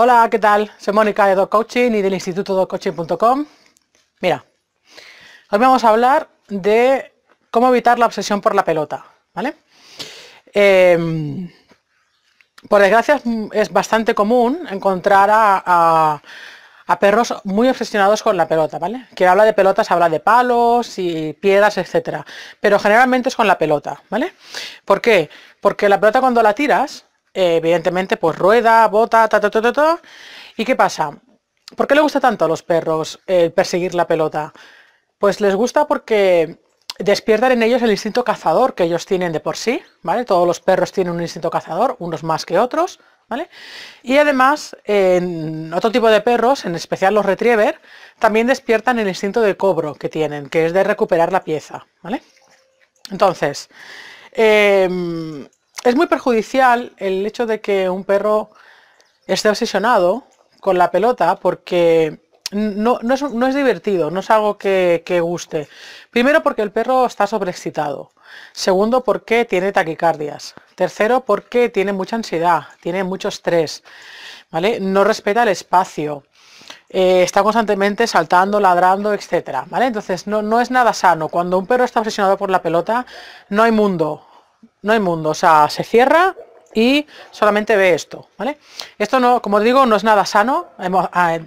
Hola, ¿qué tal? Soy Mónica de Dog Coaching y del Instituto DogCoaching.com. Mira, hoy vamos a hablar de cómo evitar la obsesión por la pelota, ¿vale? Por desgracia es bastante común encontrar a perros muy obsesionados con la pelota, ¿vale? Que habla de pelotas, habla de palos y piedras, etcétera. Pero generalmente es con la pelota, ¿vale? ¿Por qué? Porque la pelota cuando la tiras, evidentemente, pues rueda, bota, ta. ¿Y qué pasa? ¿Por qué le gusta tanto a los perros perseguir la pelota? Pues les gusta porque despiertan en ellos el instinto cazador que ellos tienen de por sí, ¿vale? Todos los perros tienen un instinto cazador, unos más que otros, ¿vale? Y además, en otro tipo de perros, en especial los retriever, también despiertan el instinto de cobro que tienen, que es de recuperar la pieza, ¿vale? Entonces, es muy perjudicial el hecho de que un perro esté obsesionado con la pelota porque no es divertido, no es algo que guste. Primero, porque el perro está sobreexcitado. Segundo, porque tiene taquicardias. Tercero, porque tiene mucha ansiedad, tiene mucho estrés, ¿vale? No respeta el espacio. Está constantemente saltando, ladrando, etcétera, ¿vale? Entonces, no es nada sano. Cuando un perro está obsesionado por la pelota, no hay mundo. No hay mundo, o sea, se cierra y solamente ve esto, ¿vale? Esto no, como digo, no es nada sano,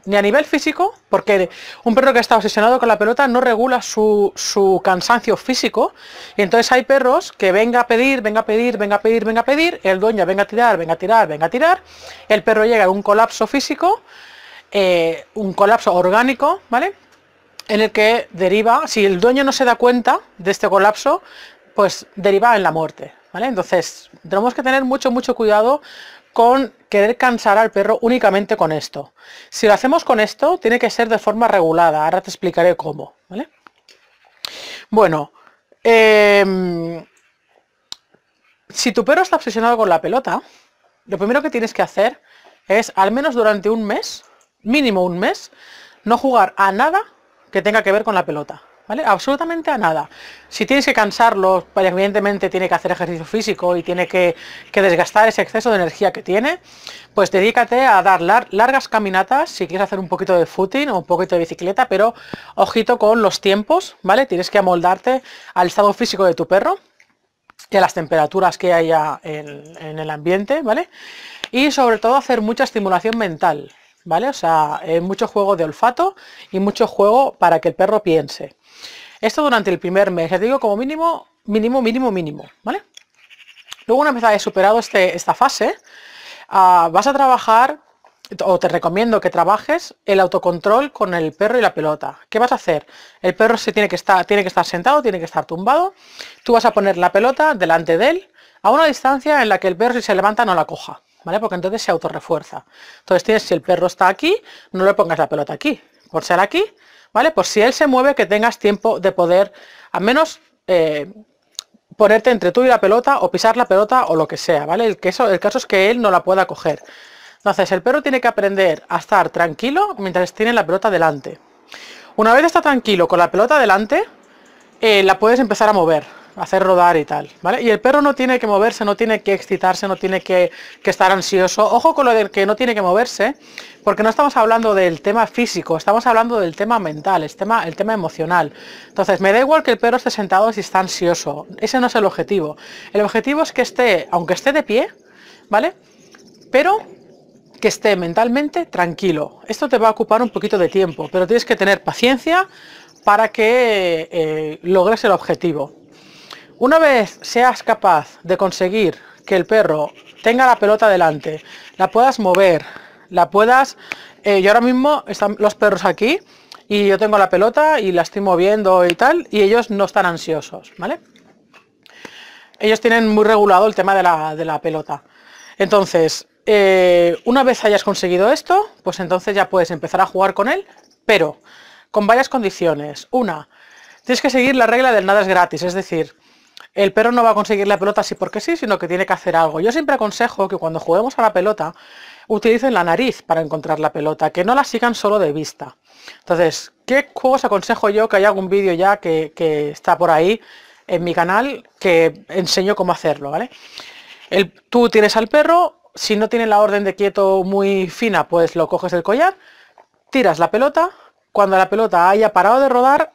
ni a nivel físico, porque un perro que está obsesionado con la pelota no regula su cansancio físico, y entonces hay perros que venga a pedir, el dueño venga a tirar, el perro llega a un colapso físico, un colapso orgánico, ¿vale? En el que deriva, si el dueño no se da cuenta de este colapso, pues deriva en la muerte, ¿vale? Entonces, tenemos que tener mucho cuidado con querer cansar al perro únicamente con esto. Si lo hacemos con esto, tiene que ser de forma regulada. Ahora te explicaré cómo, ¿vale? Bueno, si tu perro está obsesionado con la pelota, lo primero que tienes que hacer es, al menos durante un mes, mínimo un mes, no jugar a nada que tenga que ver con la pelota, ¿vale? Absolutamente a nada. Si tienes que cansarlo, pues evidentemente tiene que hacer ejercicio físico y tiene que desgastar ese exceso de energía que tiene, pues dedícate a dar largas caminatas, si quieres hacer un poquito de footing o un poquito de bicicleta, pero ojito con los tiempos, ¿vale? Tienes que amoldarte al estado físico de tu perro y a las temperaturas que haya en el ambiente, ¿vale? Y sobre todo hacer mucha estimulación mental, ¿vale? O sea, mucho juego de olfato y mucho juego para que el perro piense. Esto durante el primer mes, ya te digo, como mínimo, ¿vale? Luego, una vez hayas superado esta fase, vas a trabajar, o te recomiendo que trabajes, el autocontrol con el perro y la pelota. ¿Qué vas a hacer? El perro tiene que estar sentado, tiene que estar tumbado. Tú vas a poner la pelota delante de él a una distancia en la que el perro, si se levanta, no la coja, ¿vale? Porque entonces se autorrefuerza. Entonces tienes, si el perro está aquí, no le pongas la pelota aquí, por ser aquí, ¿vale? Por si él se mueve, que tengas tiempo de poder, al menos, ponerte entre tú y la pelota, o pisar la pelota, o lo que sea, ¿vale? El caso es que él no la pueda coger. Entonces, el perro tiene que aprender a estar tranquilo mientras tiene la pelota delante. Una vez está tranquilo con la pelota delante, la puedes empezar a mover, a hacer rodar y tal, ¿vale? Y el perro no tiene que moverse, no tiene que excitarse, no tiene que estar ansioso. Ojo con lo de que no tiene que moverse, porque no estamos hablando del tema físico, estamos hablando del tema mental, el tema emocional. Entonces, me da igual que el perro esté sentado si está ansioso, ese no es el objetivo. El objetivo es que esté, aunque esté de pie, ¿vale? Pero que esté mentalmente tranquilo. Esto te va a ocupar un poquito de tiempo, pero tienes que tener paciencia para que logres el objetivo. Una vez seas capaz de conseguir que el perro tenga la pelota delante, la puedas mover, la puedas... yo ahora mismo están los perros aquí y yo tengo la pelota y la estoy moviendo y tal, y ellos no están ansiosos, ¿vale? Ellos tienen muy regulado el tema de la pelota. Entonces, una vez hayas conseguido esto, pues entonces ya puedes empezar a jugar con él, pero con varias condiciones. Una, tienes que seguir la regla del nada es gratis, es decir, el perro no va a conseguir la pelota así porque sí, sino que tiene que hacer algo. Yo siempre aconsejo que cuando juguemos a la pelota, utilicen la nariz para encontrar la pelota, que no la sigan solo de vista. Entonces, ¿qué juegos aconsejo yo? Que hay algún vídeo ya que está por ahí en mi canal que enseño cómo hacerlo, ¿vale? Tú tienes al perro, si no tiene la orden de quieto muy fina, pues lo coges el collar, tiras la pelota, cuando la pelota haya parado de rodar,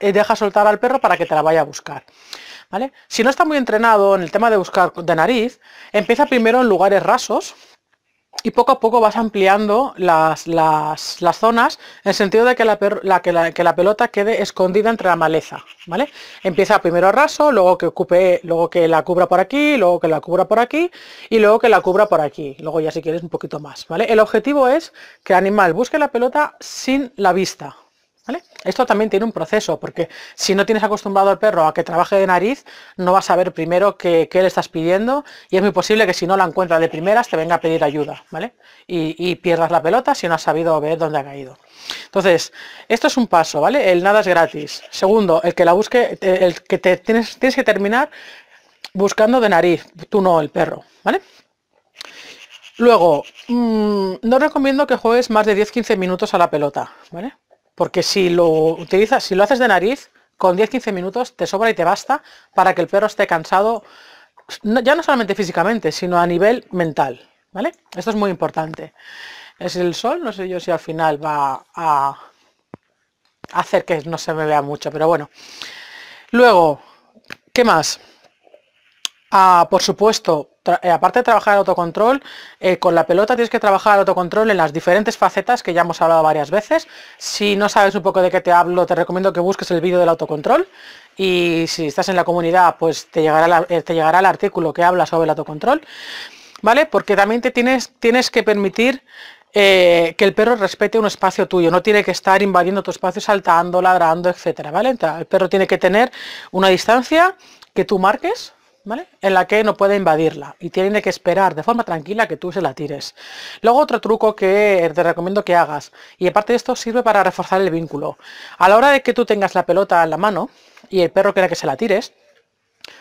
deja soltar al perro para que te la vaya a buscar, ¿vale? Si no está muy entrenado en el tema de buscar de nariz, empieza primero en lugares rasos y poco a poco vas ampliando las zonas, en el sentido de que la pelota quede escondida entre la maleza, ¿vale? Empieza primero raso, luego que ocupe, luego que la cubra por aquí, luego que la cubra por aquí y luego que la cubra por aquí, luego ya si quieres un poquito más, ¿vale? El objetivo es que el animal busque la pelota sin la vista, ¿vale? Esto también tiene un proceso, porque si no tienes acostumbrado al perro a que trabaje de nariz, no vas a ver primero qué le estás pidiendo, y es muy posible que si no la encuentras de primeras te venga a pedir ayuda, ¿vale? Y pierdas la pelota si no has sabido ver dónde ha caído. Entonces, esto es un paso, ¿vale? El nada es gratis. Segundo, el que la busque, el que tienes que terminar buscando de nariz, tú no, el perro, ¿vale? Luego, no recomiendo que juegues más de 10-15 minutos a la pelota, ¿vale? Porque si lo haces de nariz, con 10-15 minutos te sobra y te basta para que el perro esté cansado, ya no solamente físicamente, sino a nivel mental, ¿vale? Esto es muy importante. Es el sol, no sé yo si al final va a hacer que no se me vea mucho, pero bueno. Luego, ¿qué más? Por supuesto, aparte de trabajar el autocontrol, con la pelota tienes que trabajar el autocontrol en las diferentes facetas que ya hemos hablado varias veces. Si no sabes un poco de qué te hablo, te recomiendo que busques el vídeo del autocontrol, y si estás en la comunidad, pues te llegará el artículo que habla sobre el autocontrol, ¿vale? Porque también tienes que permitir que el perro respete un espacio tuyo, no tiene que estar invadiendo tu espacio, saltando, ladrando, etcétera, ¿vale? Entonces, el perro tiene que tener una distancia que tú marques, ¿vale?, en la que no puede invadirla, y tiene que esperar de forma tranquila que tú se la tires. Luego, otro truco que te recomiendo que hagas, y aparte de esto sirve para reforzar el vínculo: a la hora de que tú tengas la pelota en la mano y el perro quiera que se la tires,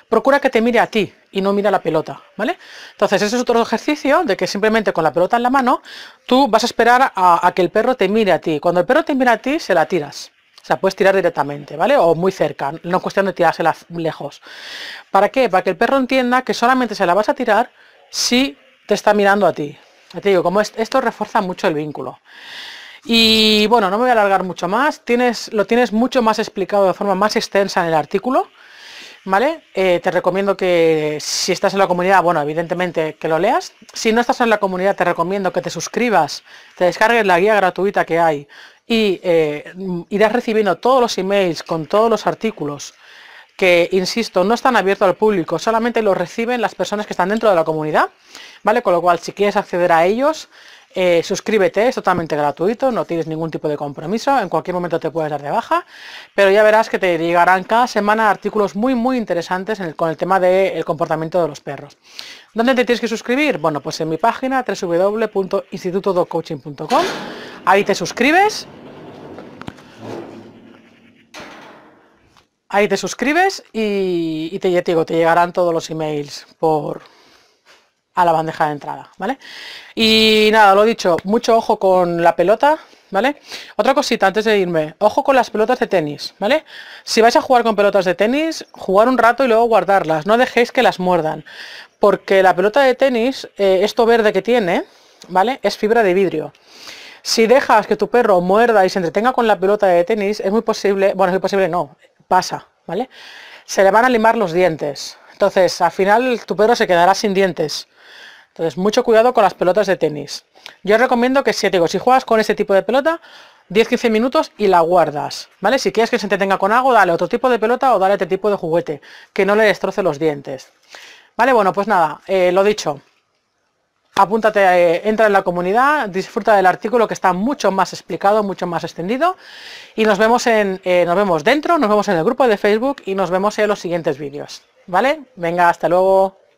procura que te mire a ti y no mire a la pelota, ¿vale? Entonces, ese es otro ejercicio de que simplemente con la pelota en la mano tú vas a esperar a que el perro te mire a ti. Cuando el perro te mire a ti, se la tiras. O sea, puedes tirar directamente, ¿vale? O muy cerca, no es cuestión de tirársela lejos. ¿Para qué? Para que el perro entienda que solamente se la vas a tirar si te está mirando a ti. Ya te digo, como esto refuerza mucho el vínculo. Y bueno, no me voy a alargar mucho más. Lo tienes mucho más explicado de forma más extensa en el artículo, ¿vale? Te recomiendo que, si estás en la comunidad, bueno, evidentemente que lo leas. Si no estás en la comunidad, te recomiendo que te suscribas, te descargues la guía gratuita que hay, y irás recibiendo todos los emails con todos los artículos que, insisto, no están abiertos al público, solamente los reciben las personas que están dentro de la comunidad, ¿vale? Con lo cual, si quieres acceder a ellos, suscríbete, es totalmente gratuito, no tienes ningún tipo de compromiso, en cualquier momento te puedes dar de baja, pero ya verás que te llegarán cada semana artículos muy muy interesantes con el tema del comportamiento de los perros. ¿Dónde te tienes que suscribir? Bueno, pues en mi página www.institutodogcoaching.com, ahí te suscribes. Ahí te suscribes y ya te digo, te llegarán todos los emails a la bandeja de entrada, ¿vale? Y nada, lo dicho, mucho ojo con la pelota, ¿vale? Otra cosita antes de irme, ojo con las pelotas de tenis, ¿vale? Si vais a jugar con pelotas de tenis, jugar un rato y luego guardarlas, no dejéis que las muerdan, porque la pelota de tenis, esto verde que tiene, ¿vale?, es fibra de vidrio. Si dejas que tu perro muerda y se entretenga con la pelota de tenis, es muy posible, bueno, es muy posible no, pasa, ¿vale?, se le van a limar los dientes. Entonces, al final tu perro se quedará sin dientes. Entonces, mucho cuidado con las pelotas de tenis. Yo recomiendo que, si juegas con este tipo de pelota, 10-15 minutos y la guardas, ¿vale? Si quieres que se entretenga con algo, dale otro tipo de pelota o dale este tipo de juguete, que no le destroce los dientes. Vale, bueno, pues nada, lo dicho. Apúntate, entra en la comunidad, disfruta del artículo que está mucho más explicado, mucho más extendido, y nos vemos dentro, nos vemos en el grupo de Facebook y nos vemos en los siguientes vídeos, ¿vale? Venga, hasta luego.